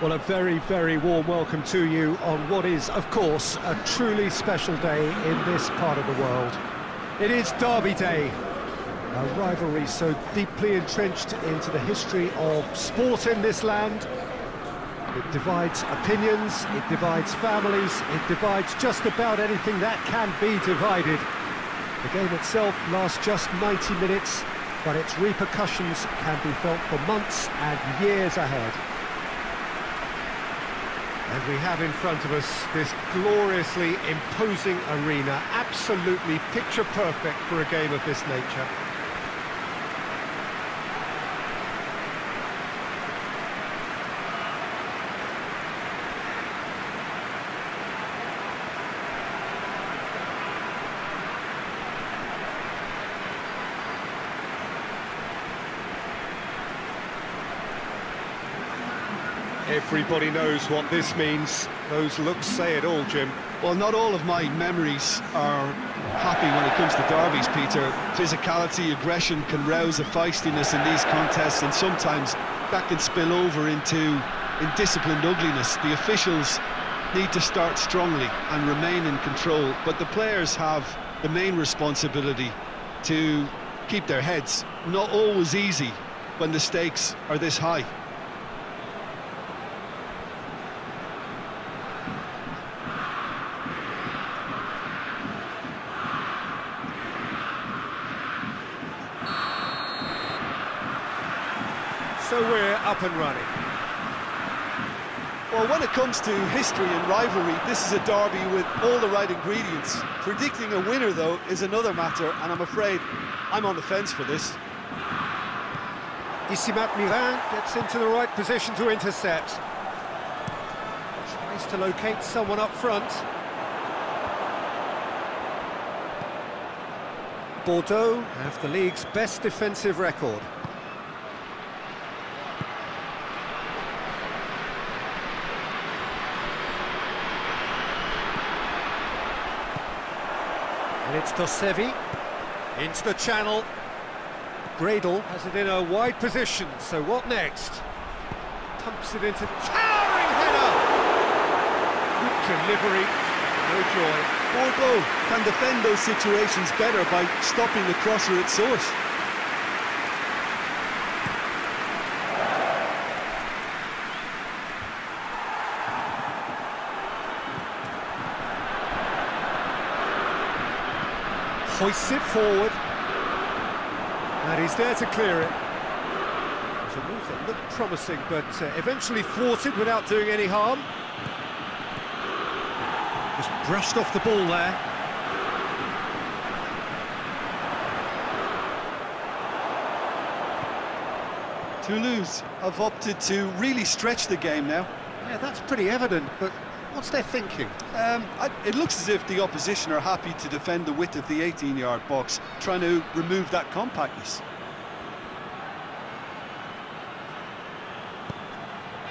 Well, a very, very warm welcome to you on what is, of course, a truly special day in this part of the world. It is Derby Day, a rivalry so deeply entrenched into the history of sport in this land. It divides opinions, it divides families, it divides just about anything that can be divided. The game itself lasts just 90 minutes, but its repercussions can be felt for months and years ahead. And we have in front of us this gloriously imposing arena, absolutely picture-perfect for a game of this nature. Everybody knows what this means. Those looks say it all, Jim. Well, not all of my memories are happy when it comes to derbies, Peter. Physicality, aggression can rouse a feistiness in these contests, and sometimes that can spill over into indisciplined ugliness. The officials need to start strongly and remain in control, but the players have the main responsibility to keep their heads. Not always easy when the stakes are this high. So we're up and running. Well, when it comes to history and rivalry, this is a derby with all the right ingredients. Predicting a winner, though, is another matter, and I'm afraid I'm on the fence for this. Isimat Mirin gets into the right position to intercept. Tries to locate someone up front. Bordeaux have the league's best defensive record. And it's Tosevi, into the channel. Gradle has it in a wide position, so what next? Pumps it into towering header! Good delivery, no joy. Bordeaux can defend those situations better by stopping the crosser at source. Hoists it forward, and he's there to clear it. It was a move that looked promising, but eventually thwarted without doing any harm. Just brushed off the ball there. Toulouse have opted to really stretch the game now. Yeah, that's pretty evident, but what's their thinking? It looks as if the opposition are happy to defend the width of the 18-yard box, trying to remove that compactness.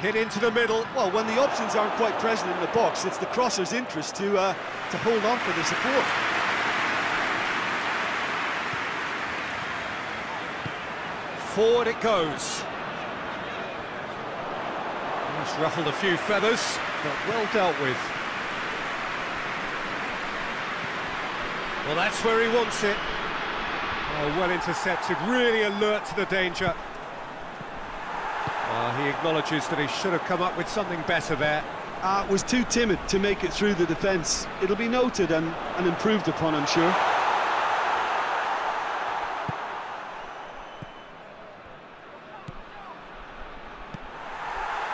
Hit into the middle. Well, when the options aren't quite present in the box, it's the crosser's interest to hold on for the support. Forward it goes. Just ruffled a few feathers, but well dealt with. Well, that's where he wants it. Oh, well intercepted, really alert to the danger. Oh, he acknowledges that he should have come up with something better there. Was too timid to make it through the defence. It'll be noted and improved upon, I'm sure.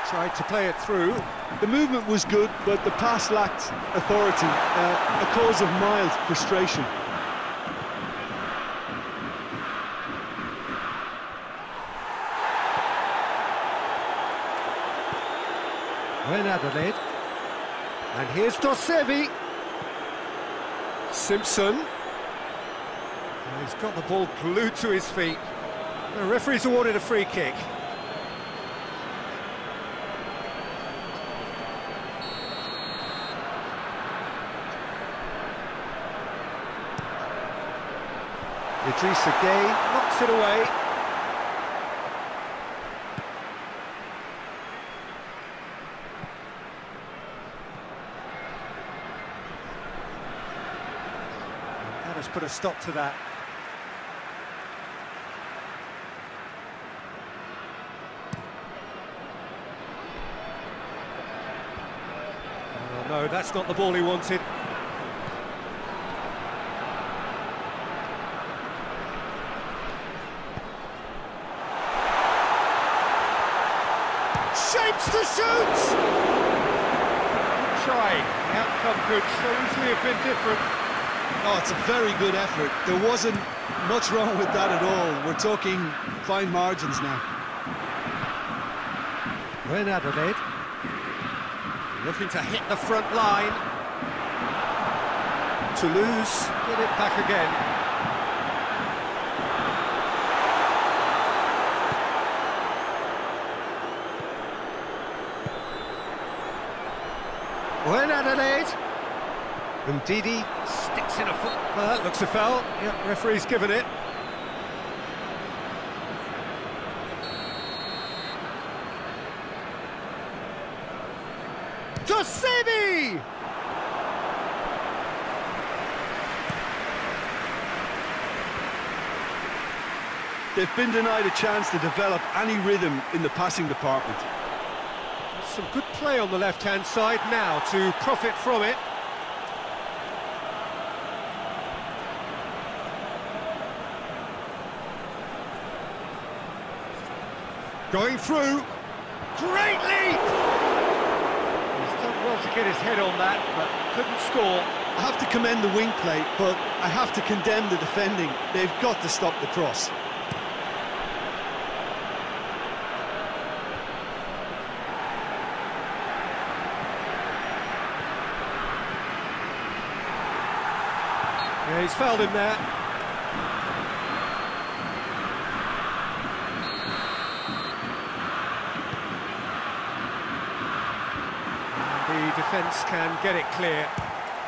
Tried to play it through. The movement was good, but the pass lacked authority, a cause of mild frustration. Renard Adelaide. And here's Tosevi. Simpson. And he's got the ball glued to his feet. The referee's awarded a free kick. Idrissa Gueye knocks it away. has put a stop to that. Oh, no, that's not the ball he wanted. Shapes to shoot! Try. The outcome could so easily have been different. Oh, it's a very good effort. There wasn't much wrong with that at all. We're talking fine margins now. Renard Adelaide. Looking to hit the front line. Toulouse get it back again. Renard Adelaide. Ndidi sticks in a foot. Well, that looks a foul. Yep, referee's given it. Tosevi! They've been denied a chance to develop any rhythm in the passing department. Some good play on the left-hand side now to profit from it. Going through. Great leap! He's done well to get his head on that, but couldn't score. I have to commend the wing play, but I have to condemn the defending. They've got to stop the cross. Yeah, he's fouled him there. The defence can get it clear.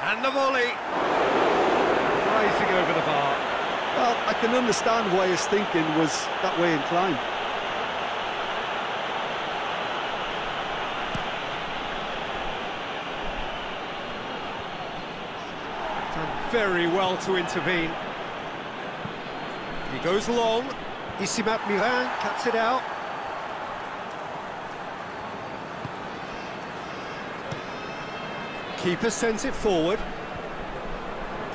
And the volley! Rising over the bar. Well, I can understand why his thinking was that way inclined. Very well to intervene. He goes long. Isimat Mirin cuts it out. Keeper sends it forward.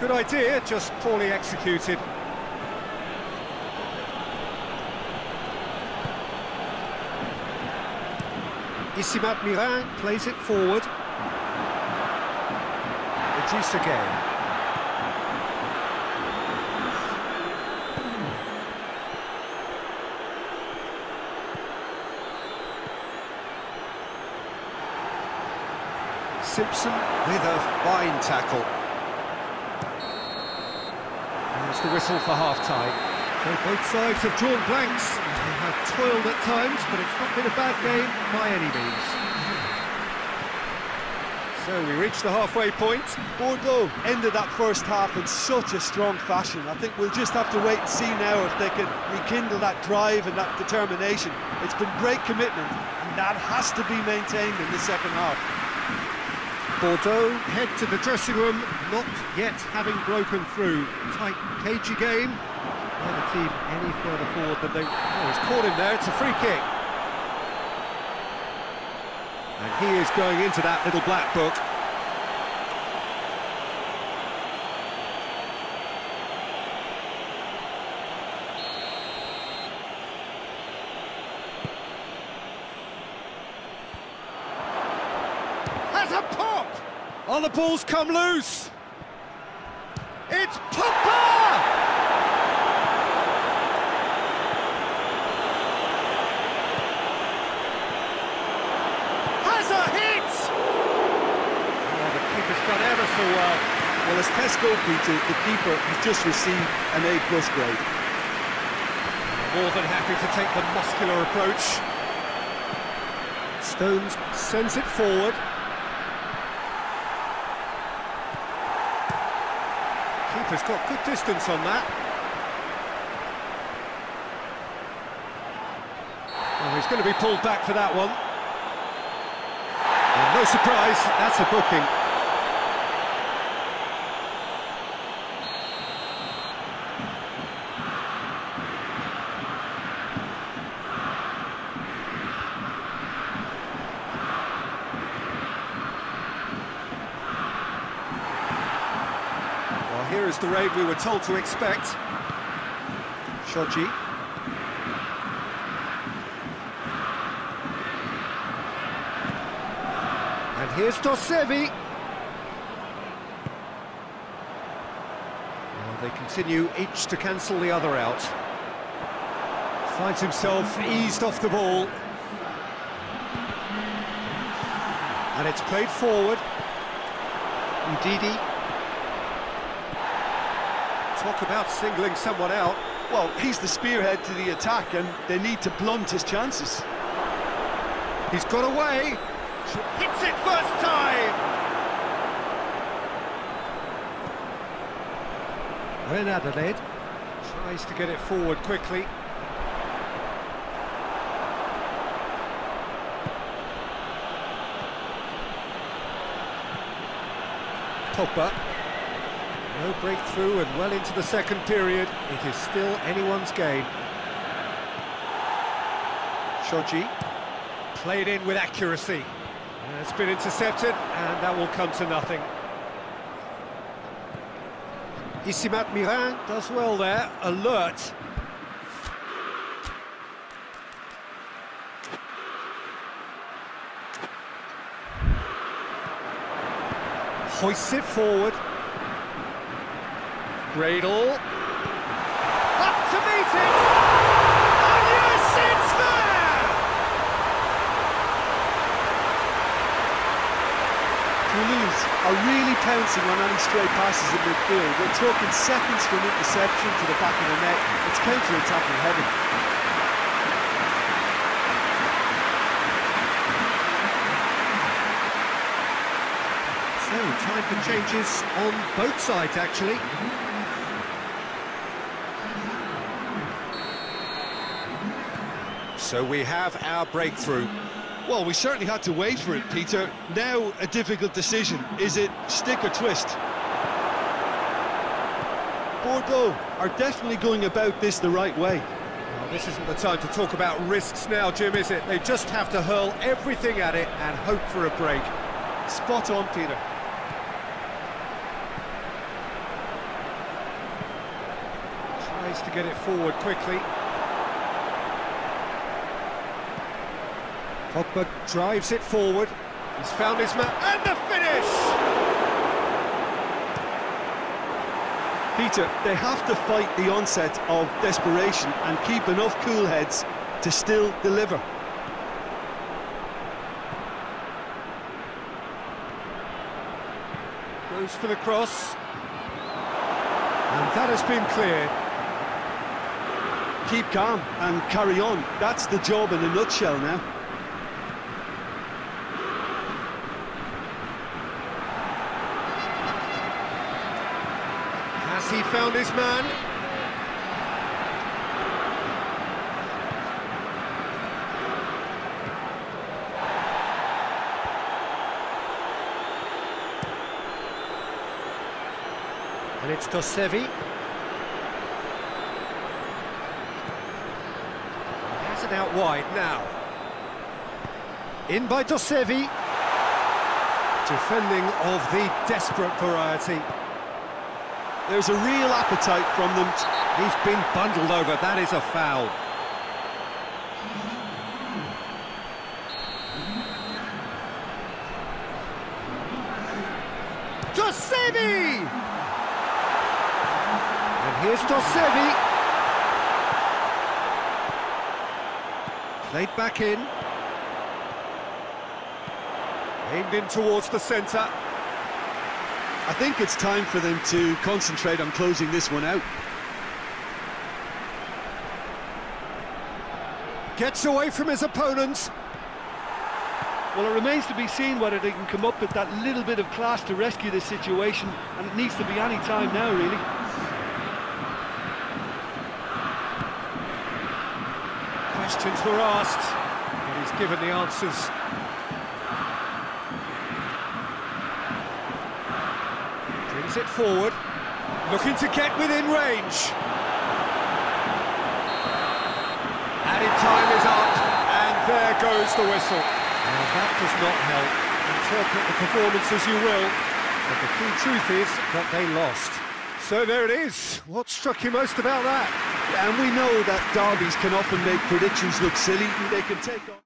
Good idea, just poorly executed. Isimat Mirin plays it forward. Idrissa Gueye. Simpson with a fine tackle. There's the whistle for half-time. So both sides have drawn blanks. They have toiled at times, but it's not been a bad game by any means. So we reach the halfway point. Bordeaux ended that first half in such a strong fashion. I think we'll just have to wait and see now if they can rekindle that drive and that determination. It's been great commitment, and that has to be maintained in the second half. Bordeaux head to the dressing room, not yet having broken through. Tight, cagey game. Neither team any further forward than they... Oh, he's caught him there, it's a free kick. And he is going into that little black book. Oh, the ball's come loose. It's Pogba! Has a hit! Oh, the keeper's done ever so well. Well, as test goalkeeper, the keeper has just received an A+ grade. More than happy to take the muscular approach. Stones sends it forward. Has got good distance on that. Oh, he's going to be pulled back for that one. And no surprise, that's a booking. Here is the raid we were told to expect. Shoji. And here's Tosevi. Well, they continue each to cancel the other out. Finds himself eased off the ball. And it's played forward. Ndidi. Talk about singling someone out. Well, he's the spearhead to the attack, and they need to blunt his chances. He's got away. Hits it first time! Renard Adelaide tries to get it forward quickly. Pogba. No breakthrough, and well into the second period, it is still anyone's game. Shoji played in with accuracy. It's been intercepted, and that will come to nothing. Isimat Mirin does well there, alert. Hoists it forward. Gradle. Up to meet it! And yes, it's there! Toulouse are really pouncing on any stray passes in midfield. We're talking seconds from interception to the back of the net. It's counter-attacking heaven. Time for changes on both sides, actually. So we have our breakthrough. Well, we certainly had to wait for it, Peter. Now a difficult decision. Is it stick or twist? Bordeaux are definitely going about this the right way. Well, this isn't the time to talk about risks now, Jim, is it? They just have to hurl everything at it and hope for a break. Spot on, Peter. To get it forward quickly. Pogba drives it forward. He's found his man, and the finish! Peter, they have to fight the onset of desperation and keep enough cool heads to still deliver. Goes for the cross. And that has been cleared. Keep calm and carry on. That's the job in a nutshell now. Has he found his man? And it's Tosevi. Out wide now. In by Tosevi. Defending of the desperate variety. There's a real appetite from them. He's been bundled over. That is a foul. Tosevi! And here's Tosevi. Played back in. Aimed in towards the centre. I think it's time for them to concentrate on closing this one out. Gets away from his opponents. Well, it remains to be seen whether they can come up with that little bit of class to rescue this situation, and it needs to be any time now, really. Questions were asked, but he's given the answers. Brings it forward, looking to get within range. Added time is up, and there goes the whistle. Now that does not help. Interpret the performance as you will, but the key truth is that they lost. So there it is. What struck you most about that? And we know that derbies can often make predictions look silly. They can take on...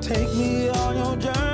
Take me on your journey.